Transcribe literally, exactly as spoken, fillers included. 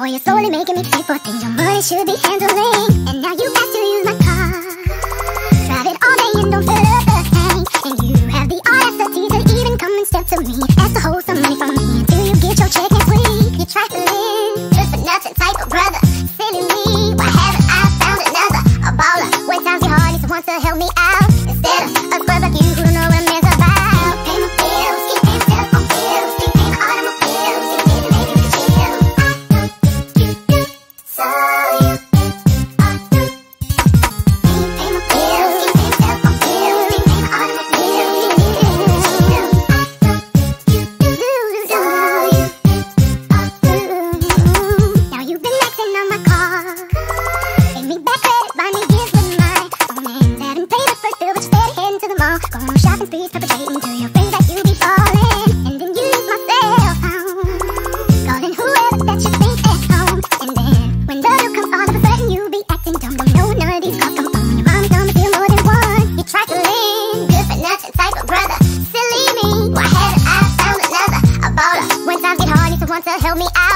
Boy, you're slowly making me pay for things your money should be handling. And now you have to use my car. Drive it all day and don't fill up the tank. And you have the audacity to even come and step to me. Ask to hold some money from me until you get your check next week. You're trifling, good for nothing type of brother. Silly me, why haven't I found another? A baller, when times get hard, needs someone to help me out. Instead of a scrub like you who know what man's about. Pay my bills, keep paying my telephone bills, keep paying my automobiles. You need to make me chill. I know you do, so you think I do. Keep paying my bills, keep paying my telephone bills, keep paying my automobiles. You need to make me chill. I know you do, so you think I do. Now you've been maxing on my car. Pay me back credit, buy me gifts with mine. Oh man, that didn't pay the first bill, but you said heading to the mall. Go on shopping sprees, perpetrating to your friends that you be falling. And then you use my cell phone, calling whoever that you think at home. And then when the bill comes, all of a sudden you be acting dumb. Don't know none of these calls come from your mom's dumb, feel more than one. You're trifling, good for nothing type of brother. Silly me, why haven't I found another? A baller, when times get hard, needs someone to help me out.